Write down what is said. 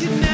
could never.